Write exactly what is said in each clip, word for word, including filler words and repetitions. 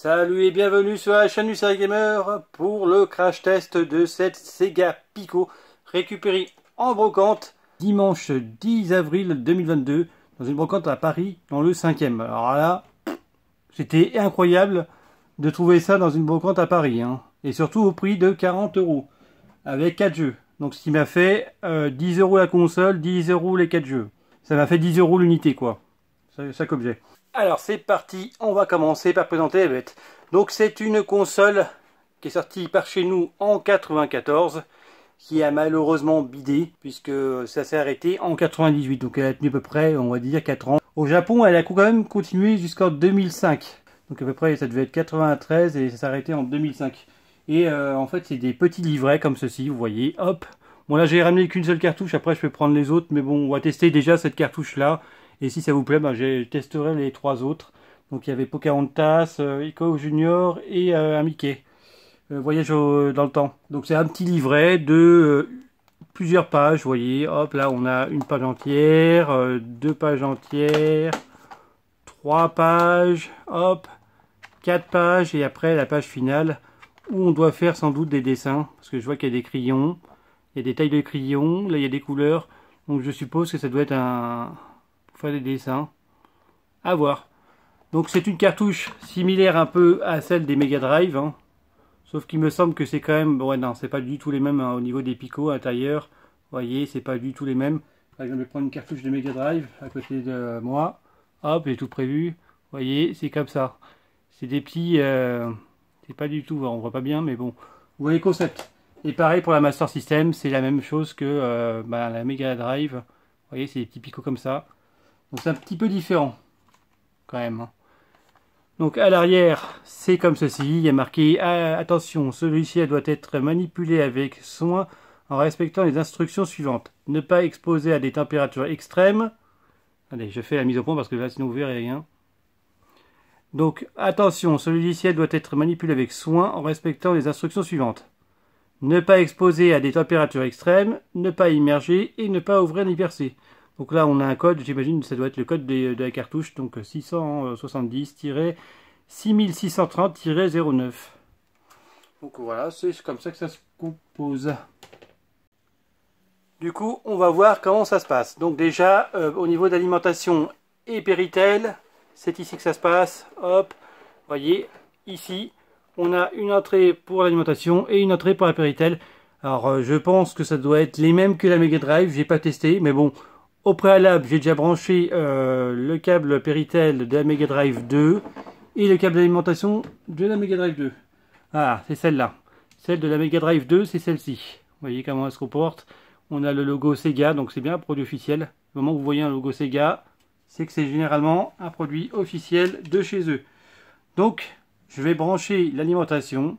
Salut et bienvenue sur la chaîne du Céréale Gamer pour le crash test de cette Sega Pico récupérée en brocante dimanche dix avril deux mille vingt-deux dans une brocante à Paris dans le cinquième. Alors là, c'était incroyable de trouver ça dans une brocante à Paris hein. Et surtout au prix de quarante euros avec quatre jeux. Donc ce qui m'a fait euh, dix euros la console, dix euros les quatre jeux. Ça m'a fait dix euros l'unité quoi, chaque objet. Alors c'est parti, on va commencer par présenter la bête. Donc c'est une console qui est sortie par chez nous en quatre-vingt-quatorze, qui a malheureusement bidé, puisque ça s'est arrêté en quatre-vingt-dix-huit, donc elle a tenu à peu près, on va dire, quatre ans. Au Japon, elle a quand même continué jusqu'en deux mille cinq, donc à peu près ça devait être quatre-vingt-treize et ça s'est arrêté en deux mille cinq. Et euh, en fait c'est des petits livrets comme ceci, vous voyez, hop. Bon là j'ai ramené qu'une seule cartouche, après je peux prendre les autres, mais bon on va tester déjà cette cartouche là. Et si ça vous plaît, ben, je testerai les trois autres. Donc il y avait Pocahontas, euh, Eco Junior et euh, un Mickey. Euh, voyage au, dans le temps. Donc c'est un petit livret de euh, plusieurs pages. Vous voyez, hop, là on a une page entière, euh, deux pages entières, trois pages, hop, quatre pages. Et après la page finale où on doit faire sans doute des dessins. Parce que je vois qu'il y a des crayons, il y a des tailles de crayons, là il y a des couleurs. Donc je suppose que ça doit être un... faire des dessins, à voir. Donc c'est une cartouche similaire un peu à celle des Mega Drive, hein. Sauf qu'il me semble que c'est quand même, ouais non, c'est pas du tout les mêmes hein. Au niveau des picots intérieurs, vous voyez, c'est pas du tout les mêmes. Là, je vais prendre une cartouche de Mega Drive à côté de moi, hop, j'ai tout prévu, vous voyez, c'est comme ça. C'est des petits, euh... c'est pas du tout, on voit pas bien, mais bon, vous voyez le concept. Et pareil pour la Master System, c'est la même chose que euh, bah, la Mega Drive, vous voyez, c'est des petits picots comme ça. Donc c'est un petit peu différent, quand même. Donc à l'arrière, c'est comme ceci. Il y a marqué, ah, attention, celui-ci doit être manipulé avec soin en respectant les instructions suivantes. Ne pas exposer à des températures extrêmes. Allez, je fais la mise au point parce que là, sinon vous verrez rien. Donc attention, celui-ci doit être manipulé avec soin en respectant les instructions suivantes. Ne pas exposer à des températures extrêmes, ne pas immerger et ne pas ouvrir ni percer. Donc là on a un code, j'imagine que ça doit être le code de, de la cartouche, donc six sept zéro six six trois zéro zéro neuf. Donc voilà, c'est comme ça que ça se compose. Du coup, on va voir comment ça se passe. Donc déjà, euh, au niveau d'alimentation et Peritel, c'est ici que ça se passe. Hop, vous voyez, ici, on a une entrée pour l'alimentation et une entrée pour la Peritel. Alors euh, je pense que ça doit être les mêmes que la Mega Drive, j'ai pas testé, mais bon... Au préalable, j'ai déjà branché euh, le câble Peritel de la Mega Drive deux et le câble d'alimentation de la Mega Drive deux. Ah, c'est celle-là. Celle de la Mega Drive deux, c'est celle-ci. Vous voyez comment elle se comporte. On a le logo Sega, donc c'est bien un produit officiel. Au moment où vous voyez un logo Sega, c'est que c'est généralement un produit officiel de chez eux. Donc, je vais brancher l'alimentation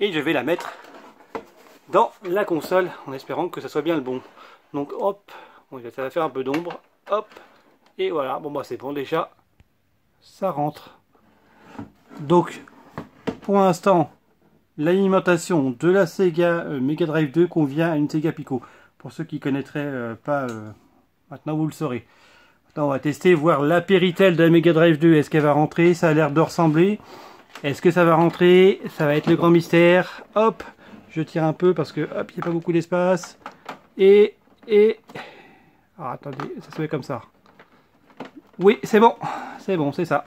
et je vais la mettre dans la console en espérant que ça soit bien le bon. Donc, hop. Bon, ça va faire un peu d'ombre, hop, et voilà, bon bah c'est bon déjà, ça rentre. Donc, pour l'instant, l'alimentation de la Sega euh, Mega Drive deux convient à une Sega Pico. Pour ceux qui ne connaîtraient euh, pas, euh, maintenant vous le saurez. Maintenant on va tester, voir la Peritel de la Mega Drive deux, est-ce qu'elle va rentrer? Ça a l'air de ressembler. Est-ce que ça va rentrer? Ça va être le grand mystère. Hop, je tire un peu parce que, hop, il n'y a pas beaucoup d'espace. Et, et... Ah, attendez, ça se met comme ça. Oui, c'est bon, c'est bon, c'est ça.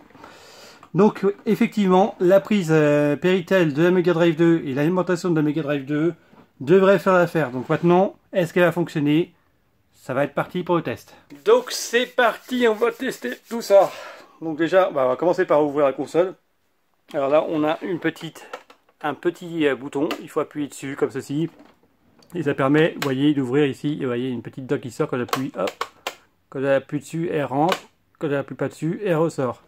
Donc, effectivement, la prise euh, Peritel de la Mega Drive deux et l'alimentation de la Mega Drive deux devraient faire l'affaire. Donc maintenant, est-ce qu'elle va fonctionner? Ça va être parti pour le test. Donc c'est parti, on va tester tout ça. Donc déjà, bah, on va commencer par ouvrir la console. Alors là, on a une petite, un petit euh, bouton, il faut appuyer dessus comme ceci. Et ça permet, vous voyez, d'ouvrir ici, et vous voyez, une petite dent qui sort quand j'appuie, hop, quand j'appuie dessus, elle rentre, quand j'appuie pas dessus, elle ressort.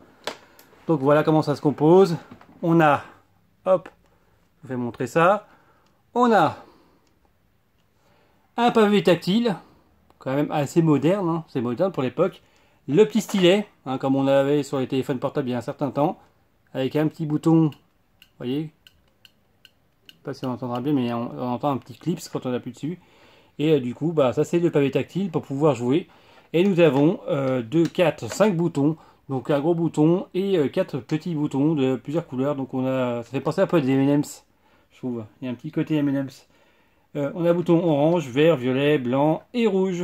Donc voilà comment ça se compose. On a, hop, je vais montrer ça, on a un pavé tactile, quand même assez moderne, hein, c'est moderne pour l'époque, le petit stylet, hein, comme on l'avait sur les téléphones portables il y a un certain temps, avec un petit bouton, vous voyez, je ne sais pas si on entendra bien, mais on, on entend un petit clips quand on appuie dessus. Et euh, du coup, bah, ça c'est le pavé tactile pour pouvoir jouer. Et nous avons euh, deux, quatre, cinq boutons. Donc un gros bouton et quatre petits boutons de plusieurs couleurs. Donc on a, ça fait penser un peu à des M and M's, je trouve. Il y a un petit côté M and M's. Euh, on a bouton orange, vert, violet, blanc et rouge.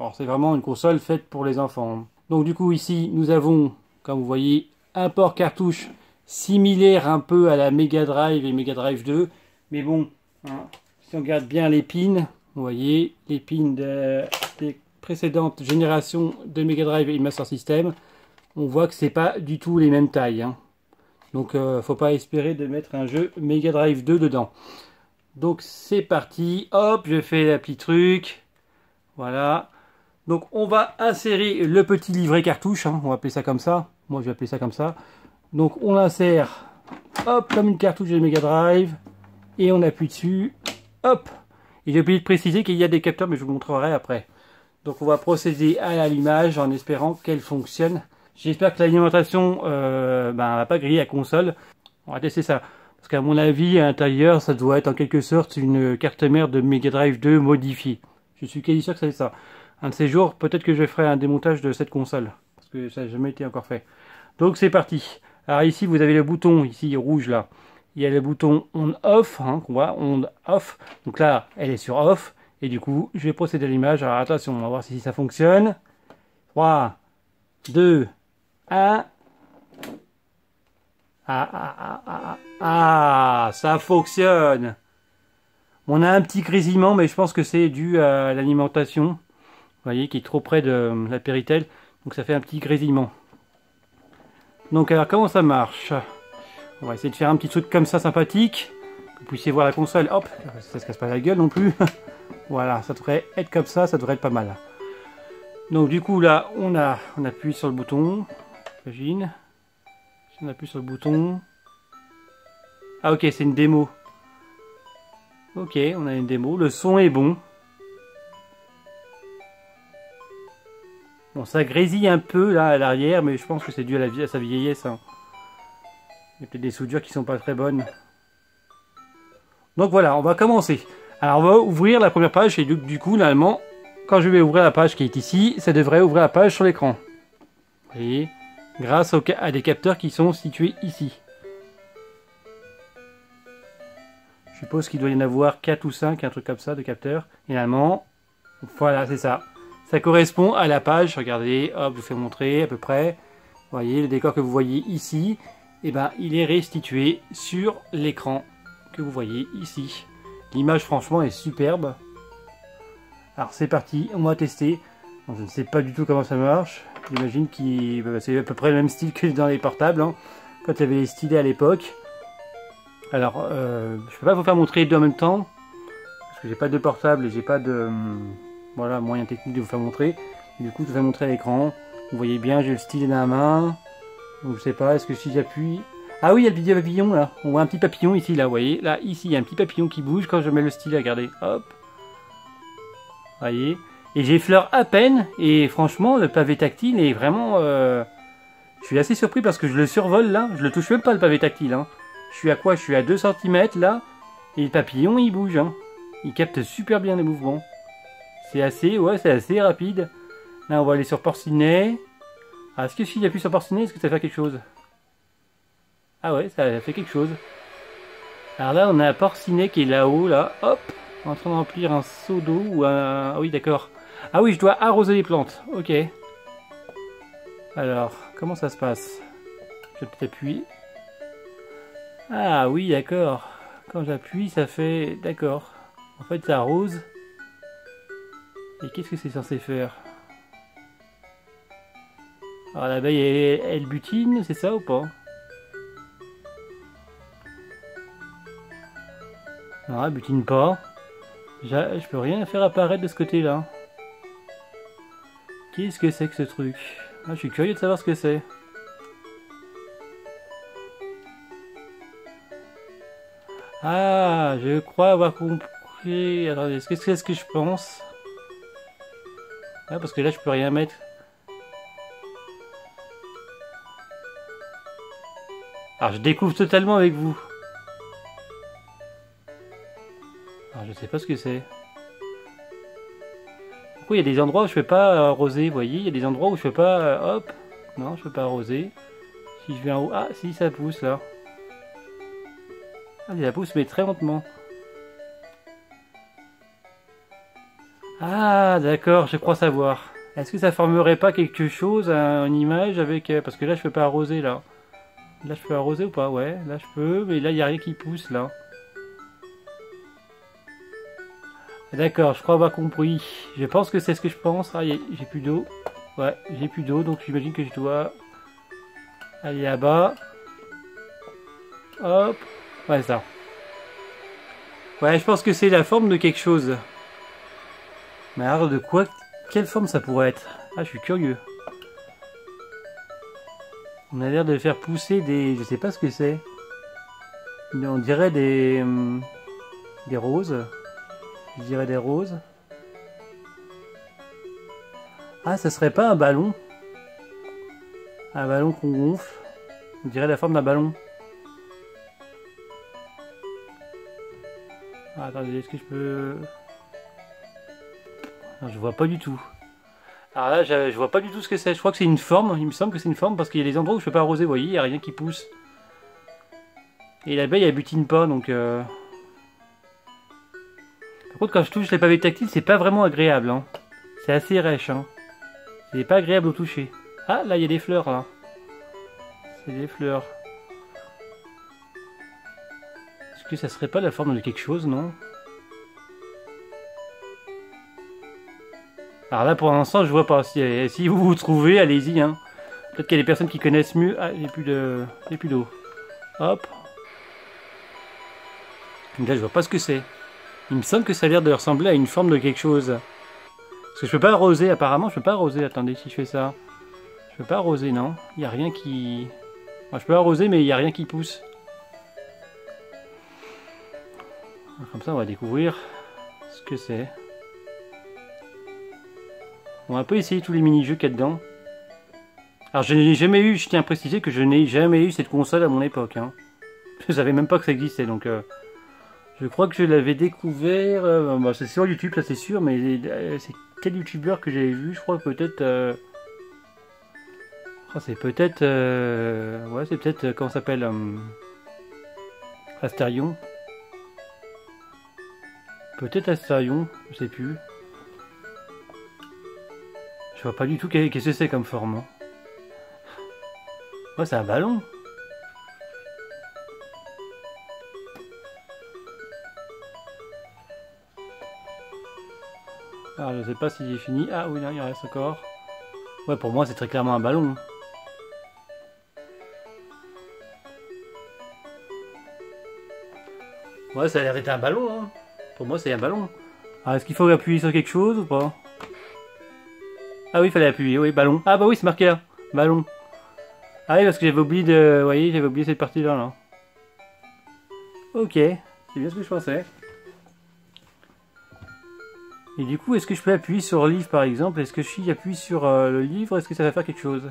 Alors c'est vraiment une console faite pour les enfants. Donc du coup ici nous avons, comme vous voyez, un port cartouche similaire un peu à la Mega Drive et Mega Drive deux. Mais bon, hein, si on regarde bien les pins, vous voyez les pins de, des précédentes générations de Mega Drive et Master System, on voit que c'est pas du tout les mêmes tailles. Hein. Donc euh, faut pas espérer de mettre un jeu Mega Drive deux dedans. Donc c'est parti, hop, je fais un petit truc, voilà. Donc on va insérer le petit livret cartouche, hein, on va appeler ça comme ça, moi je vais appeler ça comme ça. Donc on l'insère, hop, comme une cartouche de Mega Drive, et on appuie dessus, hop. Et j'ai oublié de préciser qu'il y a des capteurs, mais je vous montrerai après. Donc on va procéder à l'allumage en espérant qu'elle fonctionne. J'espère que l'alimentation euh, ben, va pas griller la console, on va tester ça. Parce qu'à mon avis, à l'intérieur, ça doit être en quelque sorte une carte mère de Mega Drive deux modifiée. Je suis quasi sûr que ça va être ça. Un de ces jours, peut-être que je ferai un démontage de cette console. Parce que ça n'a jamais été encore fait. Donc c'est parti. Alors ici, vous avez le bouton, ici, rouge là. Il y a le bouton on-off, hein, qu'on voit, on-off. Donc là, elle est sur off. Et du coup, je vais procéder à l'image. Alors attention, on va voir si ça fonctionne. trois, deux, un... Ah, ah, ah, ah, ah, ça fonctionne. On a un petit grésillement, mais je pense que c'est dû à l'alimentation. Vous voyez, qui est trop près de la Peritel. Donc ça fait un petit grésillement. Donc alors, comment ça marche? On va essayer de faire un petit truc comme ça, sympathique. Que vous puissiez voir la console. Hop, ça se casse pas la gueule non plus. Voilà, ça devrait être comme ça, ça devrait être pas mal. Donc du coup, là, on, a, on appuie sur le bouton. J'imagine. On appuie sur le bouton. Ah ok, c'est une démo. Ok, on a une démo. Le son est bon. Bon, ça grésille un peu là à l'arrière, mais je pense que c'est dû à, la vie à sa vieillesse. Hein. Il y a peut-être des soudures qui sont pas très bonnes. Donc voilà, on va commencer. Alors on va ouvrir la première page et du, du coup, normalement, quand je vais ouvrir la page qui est ici, ça devrait ouvrir la page sur l'écran. Vous voyez ? Grâce au, à des capteurs qui sont situés ici. Je suppose qu'il doit y en avoir quatre ou cinq, un truc comme ça, de capteurs. Finalement, voilà, c'est ça. Ça correspond à la page, regardez, hop, je vous fais montrer à peu près. Vous voyez, le décor que vous voyez ici, eh ben, il est restitué sur l'écran que vous voyez ici. L'image, franchement, est superbe. Alors, c'est parti, on va tester. Donc, je ne sais pas du tout comment ça marche. J'imagine que c'est à peu près le même style que dans les portables, hein, quand il y avait les stylés à l'époque. Alors, euh, je ne peux pas vous faire montrer les deux en même temps, parce que j'ai pas de portable et j'ai pas de euh, voilà, moyen technique de vous faire montrer. Et du coup, je vous fais montrer à l'écran. Vous voyez bien, j'ai le stylet dans la main. Donc, je sais pas, est-ce que si j'appuie... Ah oui, il y a le petit papillon là. On voit un petit papillon ici, là, vous voyez. Là, ici, il y a un petit papillon qui bouge quand je mets le stylet, regardez. Hop. Vous voyez. Et j'effleure à peine, et franchement, le pavé tactile est vraiment... Euh, je suis assez surpris parce que je le survole là, je le touche même pas le pavé tactile. Hein. Je suis à quoi? Je suis à deux centimètres là, et le papillon il bouge. Hein. Il capte super bien les mouvements. C'est assez, ouais, c'est assez rapide. Là, on va aller sur Porcinet. Ah, est-ce que si j'appuie sur Porcinet, est-ce que ça fait quelque chose? Ah ouais, ça fait quelque chose. Alors là, on a Porcinet qui est là-haut, là, hop, en train de remplir un seau d'eau ou un... Ah oui, d'accord. Ah oui, je dois arroser les plantes. Ok. Alors, comment ça se passe? Je vais peut-être appuyer. Ah oui, d'accord. Quand j'appuie, ça fait... D'accord. En fait, ça arrose. Et qu'est-ce que c'est censé faire? Alors, l'abeille, elle, elle butine, c'est ça ou pas? Non, elle butine pas. Je peux rien faire apparaître de ce côté-là. Qu'est-ce que c'est que ce truc? Ah, je suis curieux de savoir ce que c'est. Ah, je crois avoir compris. Attendez, est-ce que c'est ce que je pense? Ah, parce que là, je peux rien mettre. Alors, je découvre totalement avec vous. Alors, je sais pas ce que c'est. Il y a des endroits où je ne peux pas arroser, vous voyez, il y a des endroits où je ne peux pas, euh, hop, Non, je peux pas arroser. Si je viens en haut... Ah, si, ça pousse, là. Ah, ça pousse, mais très lentement. Ah, d'accord, je crois savoir. Est-ce que ça formerait pas quelque chose, hein, une image avec... Parce que là, je peux pas arroser, là. Là, je peux arroser ou pas? Ouais, là, je peux, mais là, il n'y a rien qui pousse, là. D'accord, je crois avoir compris. Je pense que c'est ce que je pense. Ah, j'ai plus d'eau. Ouais, j'ai plus d'eau, donc j'imagine que je dois aller là-bas. Hop. Ouais, ça. Ouais, je pense que c'est la forme de quelque chose. Mais alors, de quoi? Quelle forme ça pourrait être? Ah, je suis curieux. On a l'air de faire pousser des... Je sais pas ce que c'est. On dirait des... Des roses. Je dirais des roses. Ah, ça serait pas un ballon? Un ballon qu'on gonfle. On dirait la forme d'un ballon. Ah, attendez, est-ce que je peux... Non, je vois pas du tout. Alors là, je, je vois pas du tout ce que c'est. Je crois que c'est une forme. Il me semble que c'est une forme parce qu'il y a des endroits où je peux pas arroser. Vous voyez, il n'y a rien qui pousse. Et l'abeille, elle butine pas, donc... Euh... Par contre, quand je touche les pavés tactiles, c'est pas vraiment agréable. Hein. C'est assez rêche. Hein. C'est pas agréable au toucher. Ah, là, il y a des fleurs, là. C'est des fleurs. Est-ce que ça serait pas la forme de quelque chose, non? Alors là, pour l'instant, je vois pas. Si, si vous vous trouvez, allez-y. Hein. Peut-être qu'il y a des personnes qui connaissent mieux. Ah, j'ai plus de... j'ai plus d'eau. Hop. Donc là, je vois pas ce que c'est. Il me semble que ça a l'air de ressembler à une forme de quelque chose. Parce que je peux pas arroser, apparemment, je peux pas arroser. Attendez, si je fais ça. Je peux pas arroser, non? Il n'y a rien qui... Enfin, je peux arroser, mais il n'y a rien qui pousse. Comme ça, on va découvrir ce que c'est. On va un peu essayer tous les mini-jeux qu'il y a dedans. Alors, je n'ai jamais eu, je tiens à préciser que je n'ai jamais eu cette console à mon époque. Hein. Je savais même pas que ça existait, donc... Euh... Je crois que je l'avais découvert, euh, bah, c'est sur YouTube, ça c'est sûr, mais euh, c'est quel youtubeur que j'avais vu, je crois peut-être... Euh... Oh, c'est peut-être... Euh... Ouais, c'est peut-être, euh, comment ça s'appelle euh... Astérion. Peut-être Astérion, je sais plus. Je vois pas du tout qu'est-ce que c'est comme forme. Hein. Ouais, c'est un ballon. Ah, je sais pas si j'ai fini. Ah oui, non, il reste encore. Ouais, pour moi, c'est très clairement un ballon. Ouais, ça a l'air d'être un ballon. Hein. Pour moi, c'est un ballon. Ah, est-ce qu'il faut appuyer sur quelque chose ou pas? Ah oui, il fallait appuyer. Oui, ballon. Ah bah oui, c'est marqué là. Ballon. Ah oui, parce que j'avais oublié de... Vous voyez, j'avais oublié cette partie-là. Là. Ok, c'est bien ce que je pensais. Et du coup, est-ce que je peux appuyer sur le livre, par exemple? Est-ce que si j'appuie sur euh, le livre, est-ce que ça va faire quelque chose?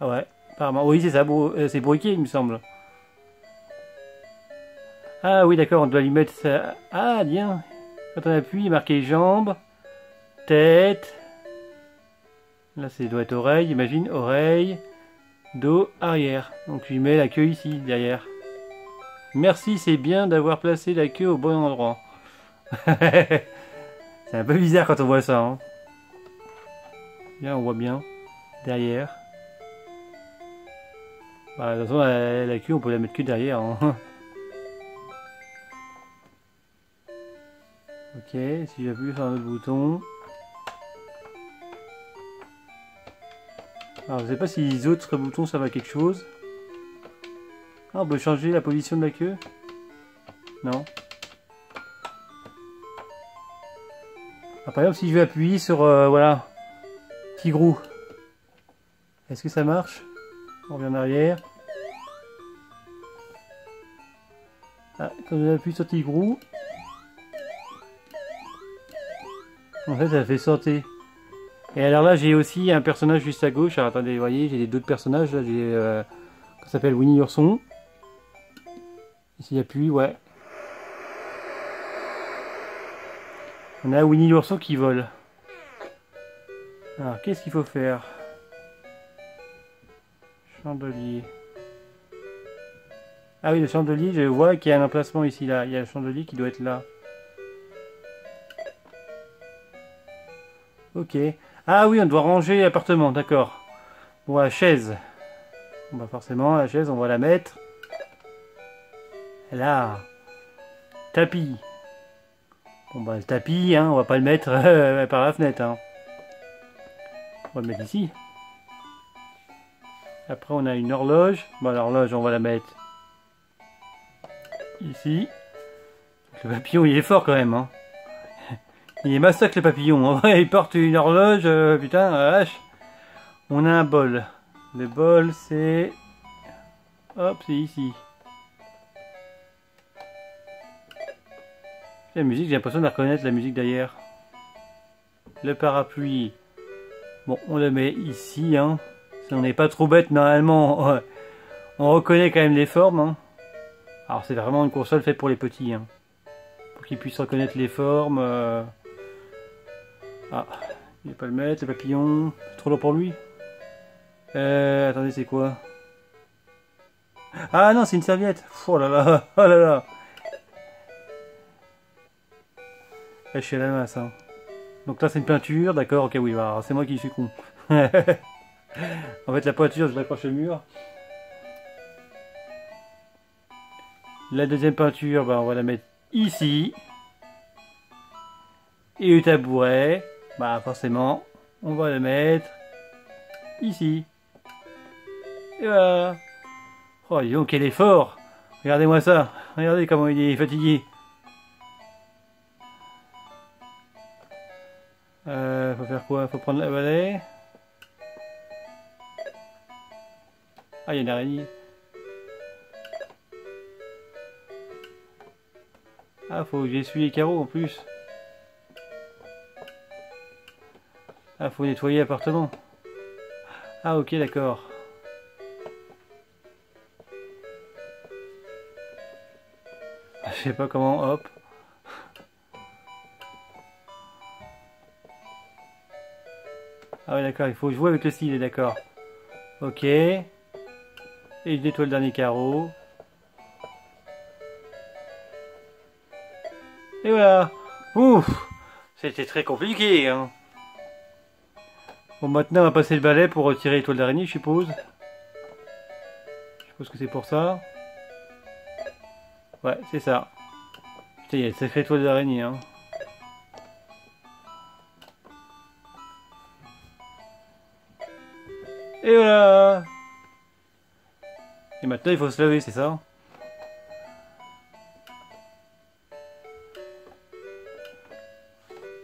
Ah ouais, apparemment. Oui, c'est ça, euh, c'est briquet, il me semble. Ah oui, d'accord, on doit lui mettre ça. Ah, bien. Quand on appuie, il est marqué jambes, tête. Là, ça doit être oreille, imagine. Oreille, dos, arrière. Donc, je lui mets la queue ici, derrière. Merci, c'est bien d'avoir placé la queue au bon endroit. C'est un peu bizarre quand on voit ça. Hein. Là, on voit bien. Derrière. Bah, de toute façon, la, la queue, on peut la mettre que derrière. Hein. Ok, si j'appuie sur un autre bouton. Alors, je sais pas si les autres boutons servent à quelque chose. Ah, on peut changer la position de la queue? Non. Ah, par exemple, si je vais appuyer sur, euh, voilà, Tigrou, est-ce que ça marche? On revient en arrière. Ah, quand on appuie sur Tigrou, en fait, ça fait sauter. Et alors là, j'ai aussi un personnage juste à gauche. Alors, attendez, vous voyez, j'ai d'autres personnages. Là, j'ai, euh, ça s'appelle Winnie l'ourson. S'il appuie, ouais. On a Winnie l'ourson qui vole. Alors, qu'est-ce qu'il faut faire? Chandelier. Ah oui, le chandelier, je vois qu'il y a un emplacement ici, là. Il y a le chandelier qui doit être là. Ok. Ah oui, on doit ranger l'appartement, d'accord. Bon, la chaise. Bon, bah forcément, la chaise, on va la mettre. Là. Tapis. Bon, bah le tapis, hein, on va pas le mettre euh, par la fenêtre. Hein. On va le mettre ici. Après, on a une horloge. Bon, l'horloge, on va la mettre ici. Le papillon, il est fort quand même. Hein. Il est massacre le papillon. En vrai, il porte une horloge. Euh, putain, vache. On a un bol. Le bol, c'est... Hop, c'est ici. La musique, j'ai l'impression de reconnaître la musique d'ailleurs. Le parapluie. Bon, on le met ici. Hein. Si on n'est pas trop bête, normalement, on reconnaît quand même les formes. Hein. Alors, c'est vraiment une console faite pour les petits. Hein. Pour qu'ils puissent reconnaître les formes. Euh... Ah, il n'est pas le mettre, le papillon. C'est trop long pour lui. Euh, attendez, c'est quoi? Ah non, c'est une serviette. Oh là là, oh là là. Là, je suis à la masse. Hein. Donc là, c'est une peinture, d'accord, ok, oui, bah, c'est moi qui suis con. En fait, la peinture, je l'accroche au mur. La deuxième peinture, bah, on va la mettre ici. Et le tabouret, bah forcément, on va le mettre ici. Et voilà. Oh, dis donc, quel effort! Regardez-moi ça. Regardez comment il est fatigué. Euh, faut faire quoi? Faut prendre la balai. Ah, il y a une araignée. Ah, faut que j'essuie les carreaux en plus. Ah, faut nettoyer l'appartement. Ah, ok, d'accord. Ah, je sais pas comment, hop. Ah oui, d'accord, il faut jouer avec le stylet, d'accord. Ok. Et je nettoie le dernier carreau. Et voilà. Ouf, c'était très compliqué, hein. Bon, maintenant, on va passer le balai pour retirer l'étoile d'araignée, je suppose. Je suppose que c'est pour ça. Ouais, c'est ça. Putain, il y a une sacrée étoile d'araignée, hein. Et voilà. Et maintenant il faut se laver, c'est ça?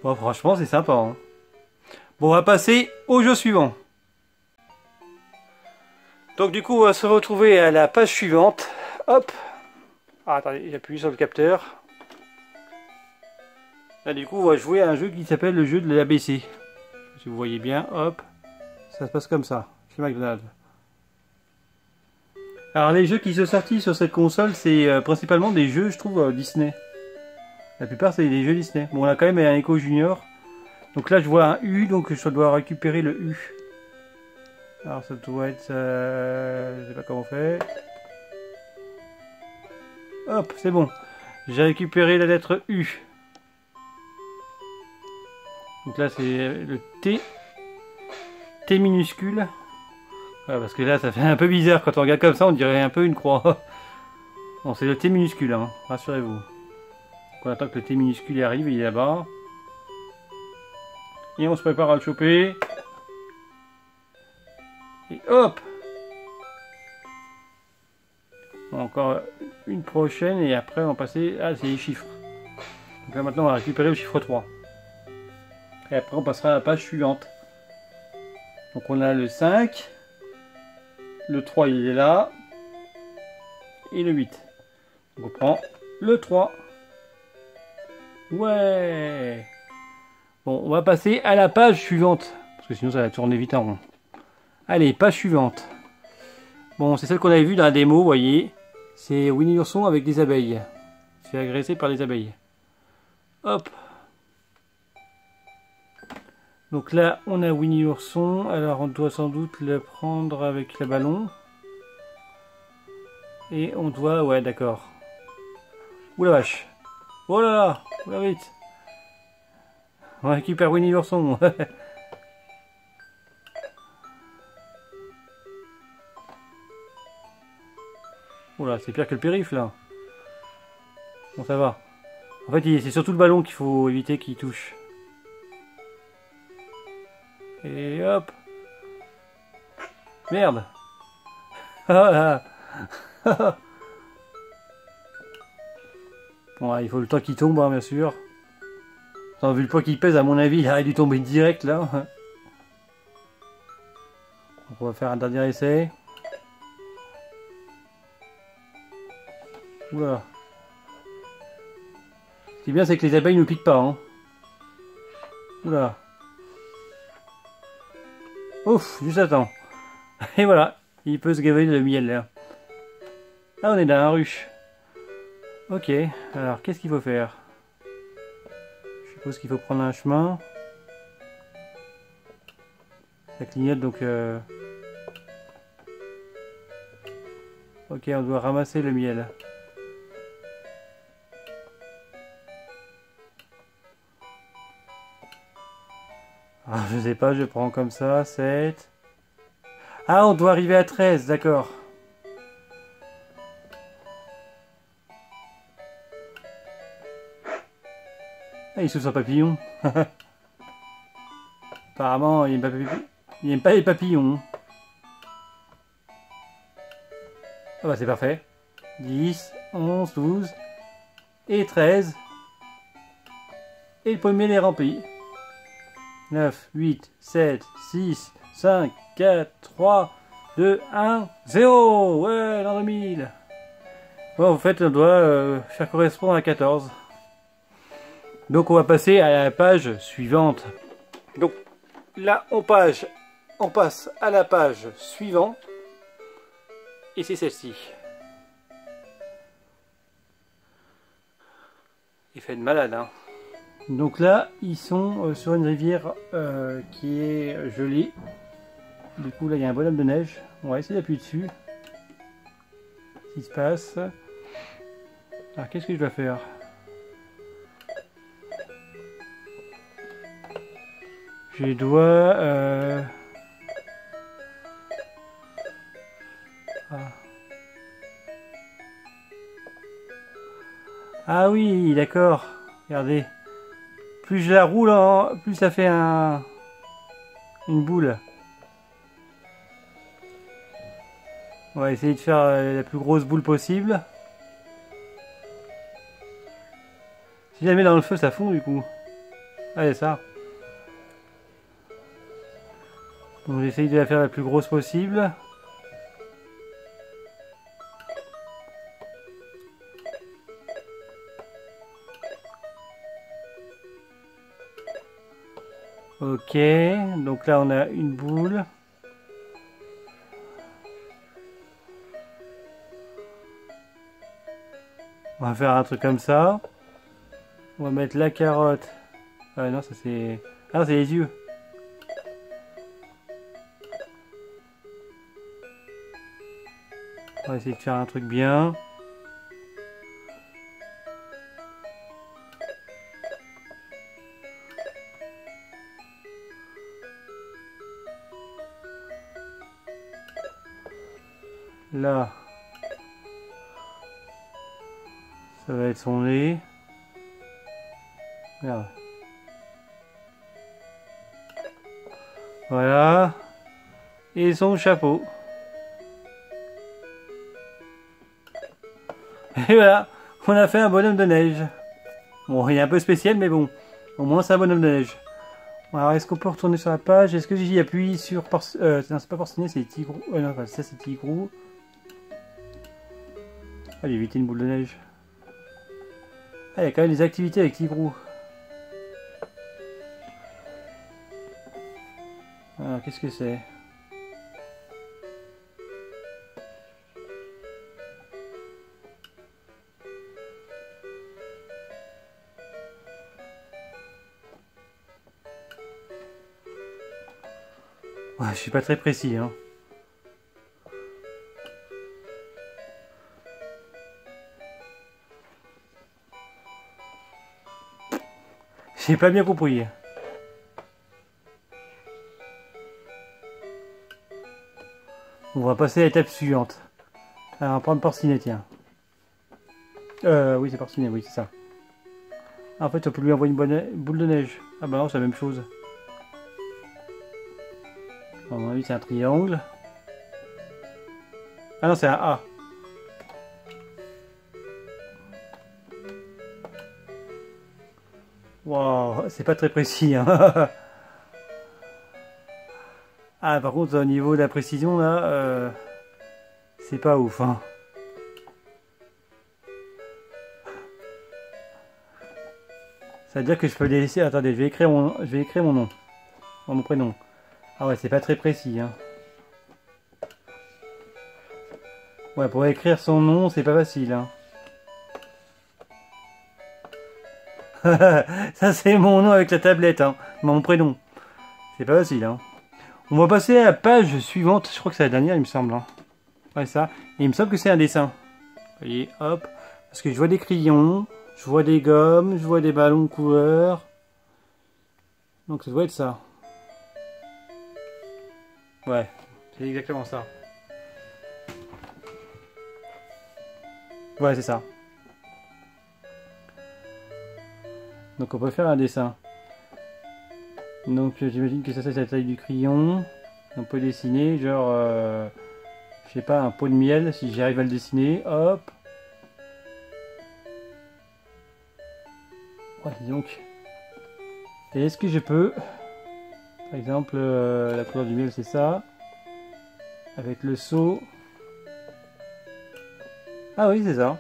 Bon, franchement c'est sympa, hein. Bon, on va passer au jeu suivant. Donc du coup on va se retrouver à la page suivante. Hop. Ah, attendez, j'appuie sur le capteur. Là du coup on va jouer à un jeu qui s'appelle le jeu de l'A B C. Si vous voyez bien, hop. Ça se passe comme ça. Chez McDonald's. Alors les jeux qui sont sortis sur cette console, c'est euh, principalement des jeux, je trouve, euh, Disney. La plupart c'est des jeux Disney. Bon, on a quand même un Eco Junior. Donc là je vois un U, donc je dois récupérer le U. Alors ça doit être... Euh, je sais pas comment on fait. Hop, c'est bon. J'ai récupéré la lettre U. Donc là c'est le T. T minuscule. Ah, parce que là ça fait un peu bizarre quand on regarde comme ça, on dirait un peu une croix. Bon, c'est le T minuscule, hein, rassurez-vous. On attend que le T minuscule arrive, il est là-bas. Et on se prépare à le choper. Et hop! Bon, encore une prochaine et après on va passer... Ah, c'est les chiffres. Donc là maintenant on va récupérer le chiffre trois. Et après on passera à la page suivante. Donc on a le cinq. Le trois il est là. Et le huit. Donc on prend le trois. Ouais. Bon, on va passer à la page suivante. Parce que sinon ça va tourner vite en rond. Allez, page suivante. Bon, c'est celle qu'on avait vue dans la démo, vous voyez. C'est Winnie l'ourson avec des abeilles. C'est agressé par les abeilles. Hop. Donc là, on a Winnie l'ourson. Alors, on doit sans doute le prendre avec le ballon. Et on doit... Ouais, d'accord. Ouh la vache. Oh là là. Ouh la vite. On récupère Winnie l'ourson. Oh là, c'est pire que le périph', là. Bon, ça va. En fait, c'est surtout le ballon qu'il faut éviter qu'il touche. Et hop. Merde. Ah là. Bon, là, il faut le temps qu'il tombe, hein, bien sûr. Attends, vu le poids qu'il pèse, à mon avis, il a dû tomber direct, là. Donc, on va faire un dernier essai. Oula. Ce qui est bien, c'est que les abeilles ne nous piquent pas, hein. Oula. Ouf, juste attends. Et voilà, il peut se gaver de miel, là. Ah, on est dans la ruche. Ok, alors, qu'est-ce qu'il faut faire? Je suppose qu'il faut prendre un chemin. Ça clignote, donc... Euh... Ok, on doit ramasser le miel. Ah, je sais pas, je prends comme ça, sept. Ah, on doit arriver à treize, d'accord. Ah, il s'ouvre un papillon. Apparemment, il n'aime pas, il pas les papillons. Ah bah c'est parfait. dix, onze, douze et treize. Et le premier est rempli. neuf, huit, sept, six, cinq, quatre, trois, deux, un, zéro. Ouais, l'an deux mille. Bon, en fait, on doit euh, faire correspondre à quatorze. Donc, on va passer à la page suivante. Donc, là, on, page, on passe à la page suivante. Et c'est celle-ci. Il fait de malade, hein. Donc là, ils sont sur une rivière euh, qui est gelée. Du coup, là, il y a un bonhomme de neige. On va essayer d'appuyer dessus. Qu'est-ce qui se passe? Alors, qu'est-ce que je dois faire? Je dois... Euh... Ah. Ah oui, d'accord. Regardez. Plus je la roule, en... plus ça fait un... une boule. On va essayer de faire la plus grosse boule possible. Si jamais dans le feu, ça fond du coup. Allez, ça. Donc j'essaye de la faire la plus grosse possible. Ok, donc là on a une boule. On va faire un truc comme ça. On va mettre la carotte. Ah non, ça c'est... Ah, c'est les yeux. On va essayer de faire un truc bien. Là, ça va être son nez. Merde. Voilà. Et son chapeau. Et voilà, on a fait un bonhomme de neige. Bon, il est un peu spécial, mais bon, au moins c'est un bonhomme de neige. Alors, est-ce qu'on peut retourner sur la page? Est-ce que j'y appuie sur... Por... Euh, non, c'est pas Porcinet, c'est Tigrou. Euh, non, ça c'est Tigrou. Allez, éviter une boule de neige. Ah, il y a quand même des activités avec Tigrou. Alors, qu'est-ce que c'est? Ouais, je suis pas très précis, hein. J'ai pas bien compris. On va passer à l'étape suivante. Alors, on va prendre Porcinet, tiens. Euh, oui, c'est Porcinet, oui, c'est ça. En fait, on peut lui envoyer une bonne boule de neige. Ah bah non, c'est la même chose. À mon avis, c'est un triangle. Ah non, c'est un A. Waouh, c'est pas très précis, hein. Ah, par contre, au niveau de la précision, là, euh, c'est pas ouf, hein. Ça veut dire que je peux les laisser... Attendez, je vais écrire mon, je vais écrire mon nom. Enfin, mon prénom. Ah ouais, c'est pas très précis. Hein. Ouais, pour écrire son nom, c'est pas facile. Hein. Ça, c'est mon nom avec la tablette. Hein. Mon prénom. C'est pas facile. Hein. On va passer à la page suivante. Je crois que c'est la dernière, il me semble. Hein. Ouais, ça. Et il me semble que c'est un dessin. Vous voyez, hop. Parce que je vois des crayons. Je vois des gommes, je vois des ballons de couleur. Donc ça doit être ça. Ouais, c'est exactement ça. Ouais, c'est ça. Donc on peut faire un dessin. Donc j'imagine que ça, c'est la taille du crayon. On peut dessiner, genre, euh, je sais pas, un pot de miel, si j'arrive à le dessiner, hop. Ouais, dis donc. Et est-ce que je peux, par exemple, euh, la couleur du miel, c'est ça. Avec le seau. Ah oui, c'est ça.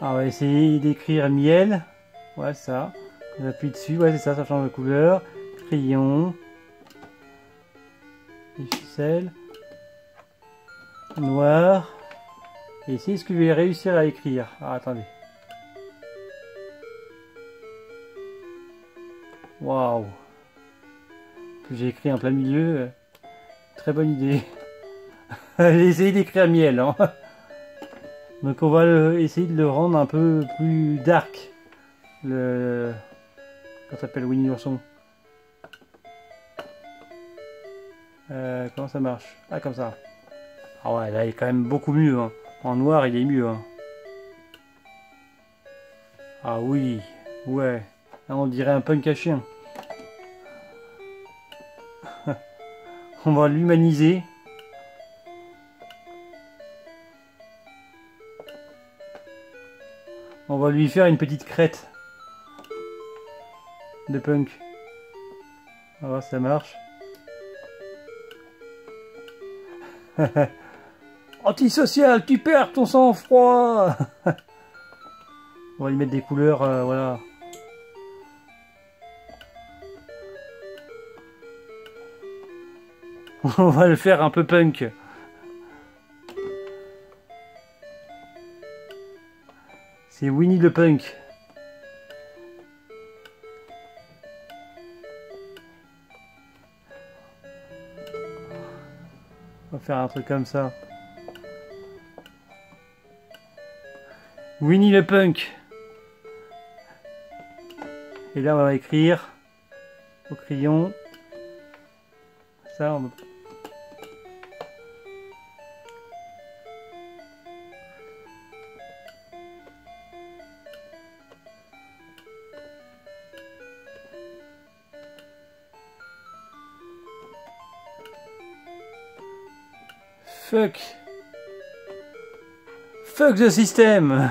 Ah, on va essayer d'écrire miel. Ouais, ça. On appuie dessus, ouais, c'est ça, ça change de couleur. Crayon. Les ficelles. Noir. Et ici, est-ce que je vais réussir à écrire? Ah, attendez. Waouh! J'ai écrit en plein milieu. Très bonne idée. J'ai essayé d'écrire miel. Hein. Donc on va le, essayer de le rendre un peu plus dark. Le... Comment s'appelle Winnie l'ourson? euh, Comment ça marche? Ah, comme ça. Ah ouais, là il est quand même beaucoup mieux. Hein. En noir il est mieux. Hein. Ah oui, ouais. Là, on dirait un punk à chien. On va l'humaniser. On va lui faire une petite crête de punk. On va voir si ça marche. Antisocial, tu perds ton sang-froid. On va lui mettre des couleurs, euh, voilà. On va le faire un peu punk. C'est Winnie le punk. On va faire un truc comme ça. Winnie le punk. Et là on va écrire au crayon. Ça on va... Fuck. Fuck the system.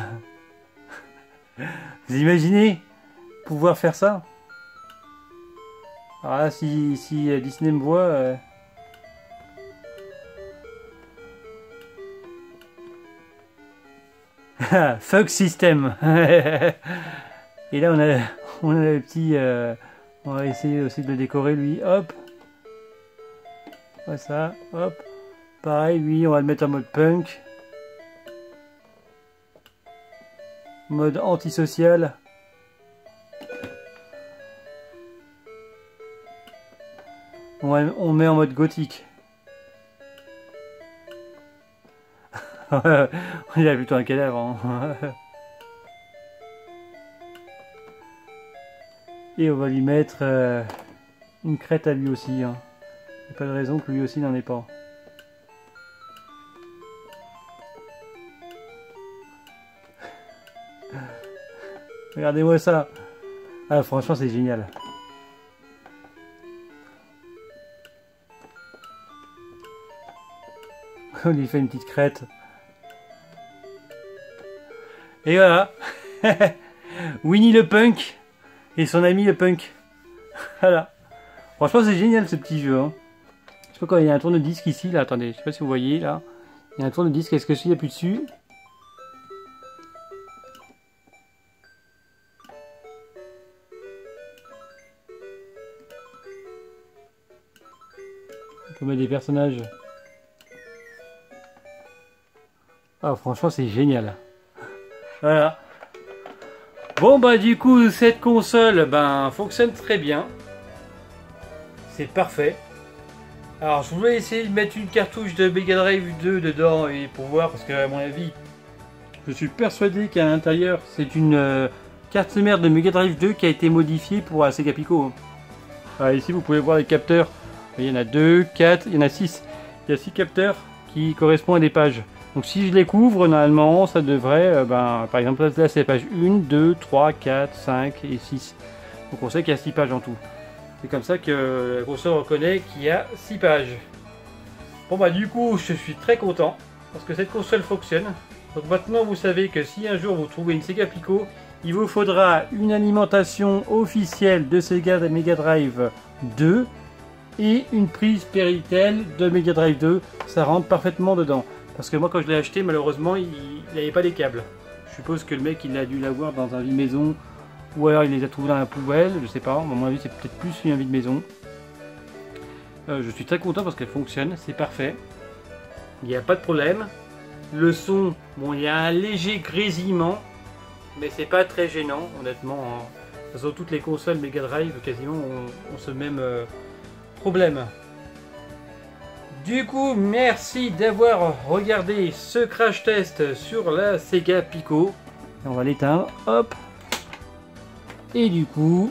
Vous imaginez pouvoir faire ça? Alors là, si, si Disney me voit... Euh... Fuck system. Et là, on a, on a le petit... Euh... On va essayer aussi de le décorer, lui. Hop. Voilà ça, hop. Pareil, lui, on va le mettre en mode punk. Mode antisocial. On, va, on met en mode gothique. On dirait plutôt un cadavre. Hein. Et on va lui mettre euh, une crête à lui aussi. Hein. Il n'y a pas de raison que lui aussi n'en ait pas. Regardez-moi ça. Ah, franchement, c'est génial. On lui fait une petite crête. Et voilà. Winnie le Punk et son ami le Punk. Voilà. Franchement, c'est génial ce petit jeu. Hein. Je sais pas quoi, il y a un tourne-disque ici. Là, attendez, je sais pas si vous voyez là. Il y a un tourne-disque. Est-ce que s'il n'y a plus dessus? On peut mettre des personnages. Ah, franchement, c'est génial. Voilà. Bon, bah, du coup, cette console, ben, fonctionne très bien. C'est parfait. Alors, je voulais essayer de mettre une cartouche de Mega Drive deux dedans et pour voir, parce que, à mon avis, je suis persuadé qu'à l'intérieur, c'est une euh, carte mère de Mega Drive deux qui a été modifiée pour la Sega Pico. Alors, ici, vous pouvez voir les capteurs. Il y en a deux, quatre, il y en a six. Il y a six capteurs qui correspondent à des pages. Donc si je les couvre, normalement, ça devrait, euh, ben, par exemple, là c'est page un, deux, trois, quatre, cinq et six. Donc on sait qu'il y a six pages en tout. C'est comme ça que la console reconnaît qu'il y a six pages. Bon bah du coup, je suis très content, parce que cette console fonctionne. Donc maintenant, vous savez que si un jour vous trouvez une Sega Pico, il vous faudra une alimentation officielle de Sega Mega Drive deux et une prise Peritel de Mega Drive deux. Ça rentre parfaitement dedans. Parce que moi quand je l'ai acheté, malheureusement, il n'avait pas des câbles. Je suppose que le mec, il a dû l'avoir dans un vide maison, ou alors il les a trouvés dans la poubelle, je sais pas. À mon avis, c'est peut-être plus un vide maison. Euh, je suis très content parce qu'elle fonctionne, c'est parfait. Il n'y a pas de problème. Le son, bon, il y a un léger grésillement, mais c'est pas très gênant, honnêtement. Hein. Sur toutes les consoles Mega Drive, quasiment, ont, ont ce même euh, problème. Du coup, merci d'avoir regardé ce crash test sur la Sega Pico. On va l'éteindre, hop. Et du coup,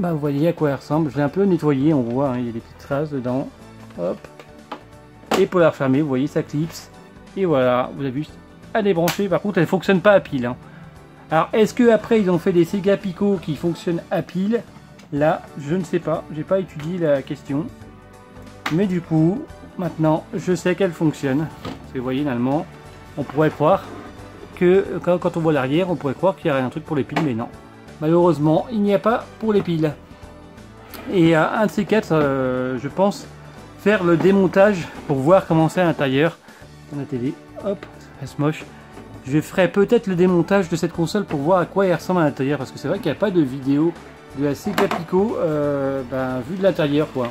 bah vous voyez à quoi elle ressemble. Je l'ai un peu nettoyé, on voit, hein, il y a des petites traces dedans. Hop. Et pour la refermer, vous voyez, ça clipse. Et voilà, vous avez juste à débrancher. Par contre, elle ne fonctionne pas à pile. Hein. Alors, est-ce que après ils ont fait des Sega Pico qui fonctionnent à pile? Là, je ne sais pas. J'ai pas étudié la question. Mais du coup... Maintenant, je sais qu'elle fonctionne. Parce que vous voyez, normalement, on pourrait croire que, quand on voit l'arrière, on pourrait croire qu'il y aurait un truc pour les piles, mais non. Malheureusement, il n'y a pas pour les piles. Et euh, un de ces quatre, euh, je pense, faire le démontage pour voir comment c'est à l'intérieur. On a télé, hop, ça reste moche. Je ferai peut-être le démontage de cette console pour voir à quoi elle ressemble à l'intérieur. Parce que c'est vrai qu'il n'y a pas de vidéo de la Sega Pico euh, ben, vue de l'intérieur, quoi.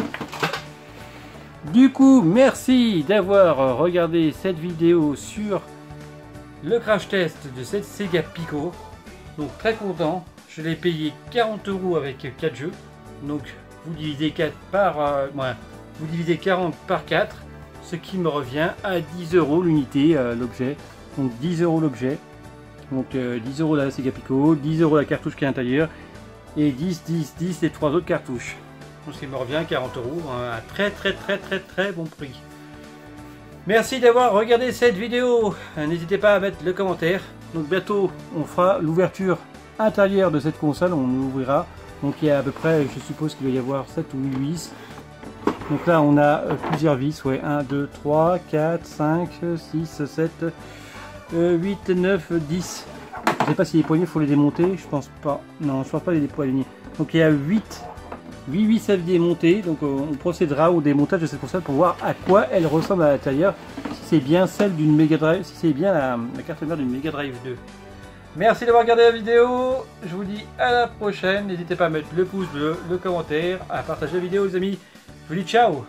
Du coup, merci d'avoir regardé cette vidéo sur le crash test de cette Sega Pico. Donc très content, je l'ai payé quarante euros avec quatre jeux. Donc vous divisez quatre par euh, ouais, vous divisez quarante par quatre, ce qui me revient à dix euros l'unité, euh, l'objet. Donc dix euros l'objet. Donc euh, dix euros la Sega Pico, dix euros la cartouche qui est à l'intérieur et dix, dix, dix les trois autres cartouches. Il me revient quarante euros, un très très très très très bon prix. Merci d'avoir regardé cette vidéo, n'hésitez pas à mettre le commentaire. Donc bientôt on fera l'ouverture intérieure de cette console, on l'ouvrira. Donc il y a à peu près, je suppose qu'il va y avoir sept ou huit vis. Donc là on a plusieurs vis, ouais, un, deux, trois, quatre, cinq, six, sept, huit, neuf, dix. Je ne sais pas si les poignées faut les démonter, je pense pas. Non, je pense pas les poignées. Donc il y a huit huit ça vient démonter, donc on procédera au démontage de cette console pour voir à quoi elle ressemble à l'intérieur, si c'est bien celle d'une Mega Drive, si c'est bien la, la carte mère d'une Mega Drive deux. Merci d'avoir regardé la vidéo, je vous dis à la prochaine, n'hésitez pas à mettre le pouce bleu, le commentaire, à partager la vidéo les amis, je vous dis ciao.